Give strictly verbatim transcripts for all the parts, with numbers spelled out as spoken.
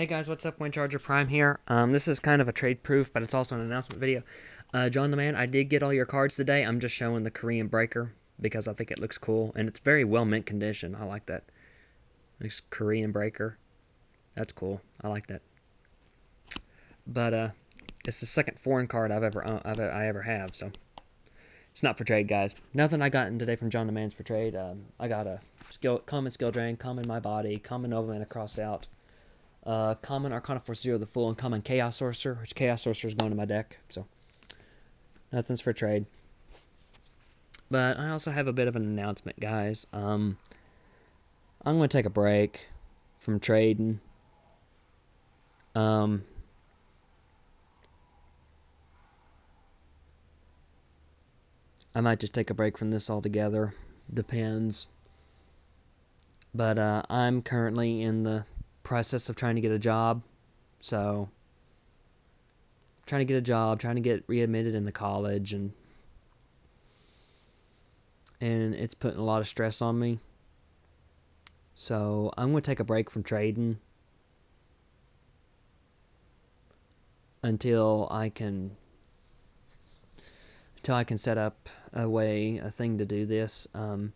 Hey guys, what's up? Windcharger Prime here. Um, this is kind of a trade proof, but it's also an announcement video. Uh, John the Man, I did get all your cards today. I'm just showing the Korean Breaker because I think it looks cool, and it's very well mint condition. I like that. It's Korean Breaker. That's cool. I like that. But uh, it's the second foreign card I've ever uh, I've, I ever have, so it's not for trade, guys. Nothing I got in today from John the Man's for trade. Um, I got a skill, common Skill Drain, common My Body, common Nobleman to Crossout. Uh, common Arcana Force Zero the Fool, and common Chaos Sorcerer, which Chaos Sorcerer is going to my deck, so nothing's for trade. But I also have a bit of an announcement, guys. Um, I'm going to take a break from trading. Um, I might just take a break from this altogether. Depends. But uh, I'm currently in the process of trying to get a job, so trying to get a job, trying to get readmitted into college, and and it's putting a lot of stress on me. So I'm going to take a break from trading until I can until I can set up a way, a thing to do this. Um,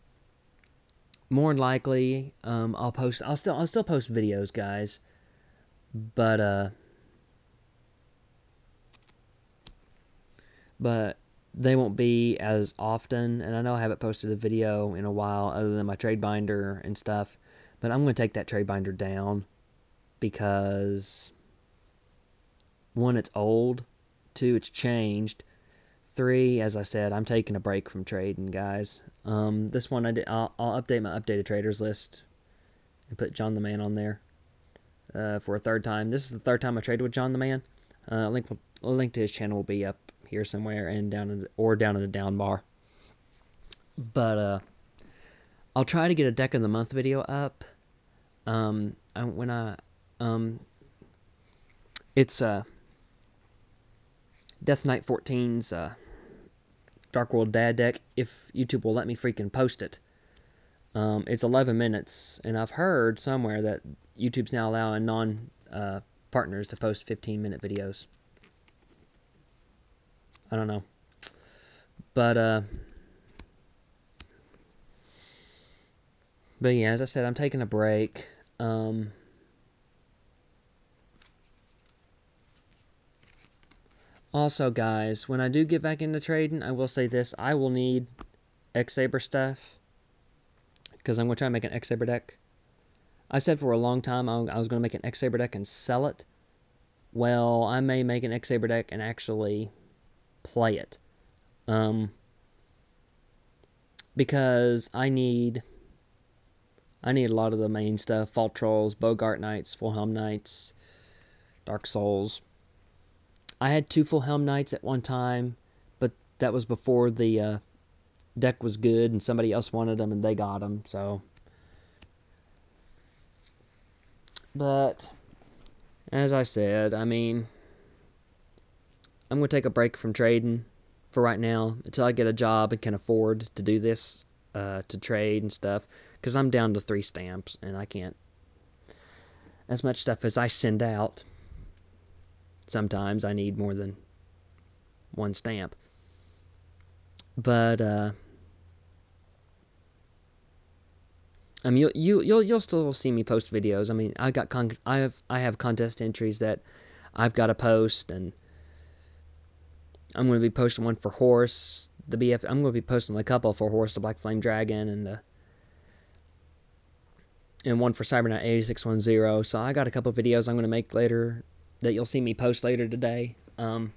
More than likely, um, I'll post. I'll still. I'll still post videos, guys. But uh, but they won't be as often. And I know I haven't posted a video in a while, other than my trade binder and stuff. But I'm going to take that trade binder down because one, it's old. Two, it's changed. Three, as I said, I'm taking a break from trading, guys. Um, this one, I did, I'll, I'll update my updated traders list and put John the Man on there uh, for a third time. This is the third time I traded with John the Man. Uh, link link to his channel will be up here somewhere and down in the, or down in the down bar. But uh, I'll try to get a deck of the month video up. Um, I, when I um, it's uh, Death Knight fourteen's. Uh, Dark World Dad Deck, if YouTube will let me freaking post it. Um, it's eleven minutes, and I've heard somewhere that YouTube's now allowing non-partners uh, to post fifteen minute videos. I don't know. But, uh... But yeah, as I said, I'm taking a break. Um... Also, guys, when I do get back into trading, I will say this. I will need X-Saber stuff because I'm going to try and make an X-Saber deck. I said for a long time I was going to make an X-Saber deck and sell it. Well, I may make an X-Saber deck and actually play it. Um, because I need I need a lot of the main stuff. Fault Trolls, Bogart Knights, Full Helm Knights, Dark Souls. I had two Full Helm Knights at one time, but that was before the uh, deck was good, and somebody else wanted them, and they got them, so. But, as I said, I mean, I'm going to take a break from trading for right now until I get a job and can afford to do this, uh, to trade and stuff, because I'm down to three stamps, and I can't. As much stuff as I send out, sometimes I need more than one stamp. But uh I mean, you you you'll you'll still see me post videos. I mean, I got con I have I have contest entries that I've got to post, and I'm going to be posting one for Horus the B F. I'm going to be posting a couple for Horus the Black Flame Dragon, and the and one for Cyberknight eighty-six ten. So I got a couple videos I'm going to make later that you'll see me post later today. Um,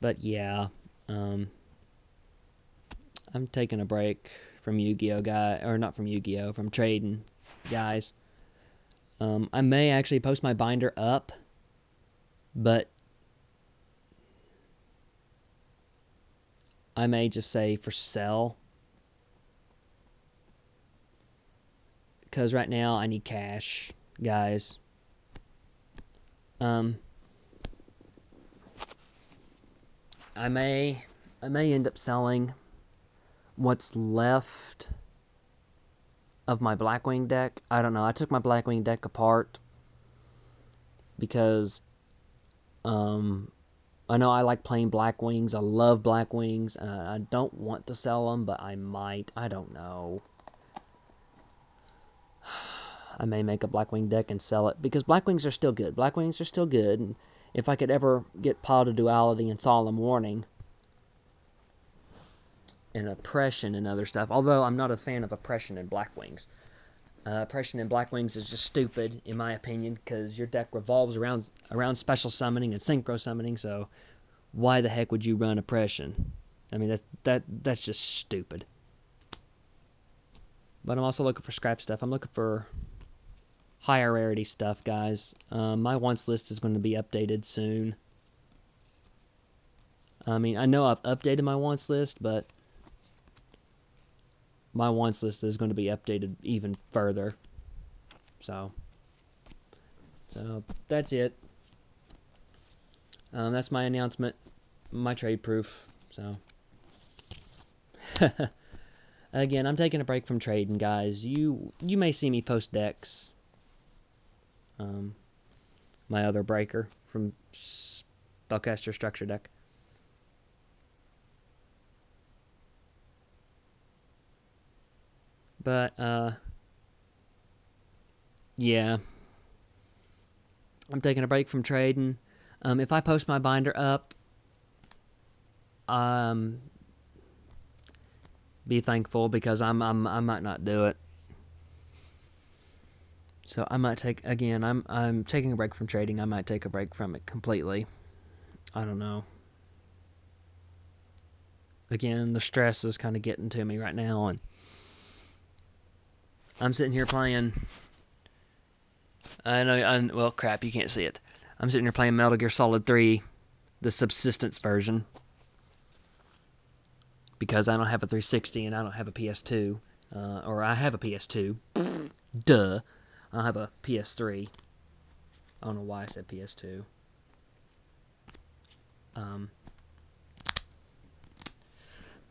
but yeah, um, I'm taking a break from Yu-Gi-Oh, guy, or not from Yu-Gi-Oh, from trading, guys. Um, I may actually post my binder up, but I may just say for sell. Because right now I need cash, guys. Um, I may, I may end up selling what's left of my Blackwing deck. I don't know. I took my Blackwing deck apart because um, I know I like playing Blackwings. I love Blackwings. Uh, I don't want to sell them, but I might. I don't know. I may make a Blackwing deck and sell it because Blackwings are still good. Blackwings are still good. And if I could ever get Pot of Duality and Solemn Warning and Oppression and other stuff, although I'm not a fan of Oppression and Blackwings. Uh, Oppression and Blackwings is just stupid, in my opinion, because your deck revolves around around special summoning and synchro summoning, so why the heck would you run Oppression? I mean, that that that's just stupid. But I'm also looking for scrap stuff. I'm looking for higher rarity stuff, guys. Um, my wants list is going to be updated soon. I mean, I know I've updated my wants list, but my wants list is going to be updated even further. So, so that's it. Um, that's my announcement, my trade proof. So, again, I'm taking a break from trading, guys. You you may see me post decks. Um, my other breaker from Spellcaster structure deck. But, uh, yeah, I'm taking a break from trading. Um, if I post my binder up, um, be thankful because I'm, I'm, I might not do it. So I might take, again, I'm, I'm taking a break from trading. I might take a break from it completely. I don't know. Again, the stress is kind of getting to me right now, and I'm sitting here playing, I know, I, well, crap, you can't see it. I'm sitting here playing Metal Gear Solid three, the subsistence version, because I don't have a three sixty and I don't have a P S two, uh, or I have a P S two, duh, I don't have a P S three, I don't know why I said P S two, um,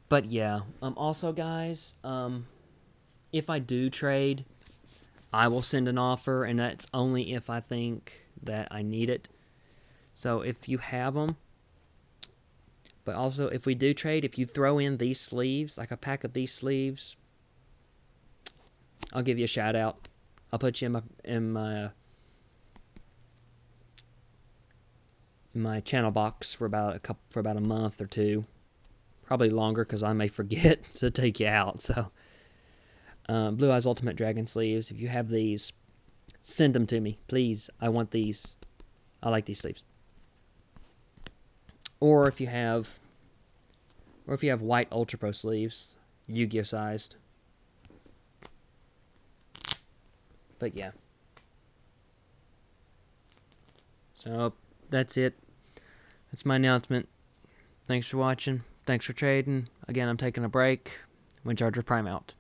but yeah, um, also guys, um, if I do trade, I will send an offer, and that's only if I think that I need it. So if you have them, but also if we do trade, if you throw in these sleeves, like a pack of these sleeves, I'll give you a shout out. I'll put you in my in my, in my channel box for about a couple for about a month or two, probably longer because I may forget to take you out. So. Um, Blue Eyes Ultimate Dragon sleeves. If you have these, send them to me, please. I want these. I like these sleeves. Or if you have, or if you have white Ultra Pro sleeves, Yu-Gi-Oh sized. But yeah. So that's it. That's my announcement. Thanks for watching. Thanks for trading. Again, I'm taking a break. Windcharger Prime out.